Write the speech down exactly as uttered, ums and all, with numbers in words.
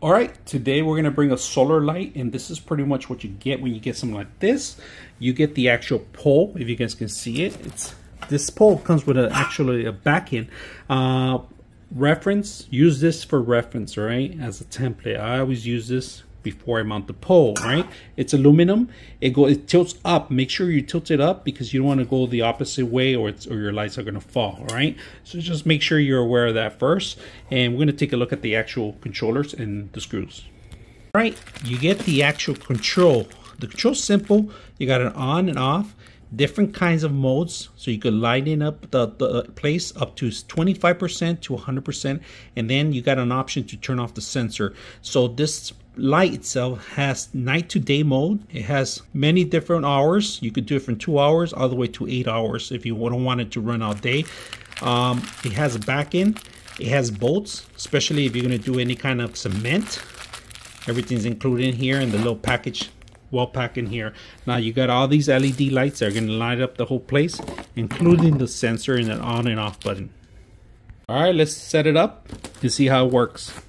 All right, today we're going to bring a solar light, and this is pretty much what you get when you get something like this. You get the actual pole, if you guys can see it. It's this pole comes with a, actually a back end. Uh, reference, use this for reference, all right, as a template. I always use this before I mount the pole, right? It's aluminum. It go, it tilts up. Make sure you tilt it up because you don't want to go the opposite way or it's, or your lights are going to fall, all right? So just make sure you're aware of that first. And we're going to take a look at the actual controllers and the screws. All right, you get the actual control. The control's simple. You got an on and off, different kinds of modes. So you could lighten up the, the place up to twenty-five percent to one hundred percent. And then you got an option to turn off the sensor. So this light itself has night to day mode. It has many different hours. You could do it from two hours all the way to eight hours if you don't want it to run all day. Um, it has a back end. It has bolts, especially if you're going to do any kind of cement. Everything's included in here in the little package, well packed in here. Now you got all these L E D lights that are going to light up the whole place, including the sensor and an on and off button. All right, let's set it up and see how it works.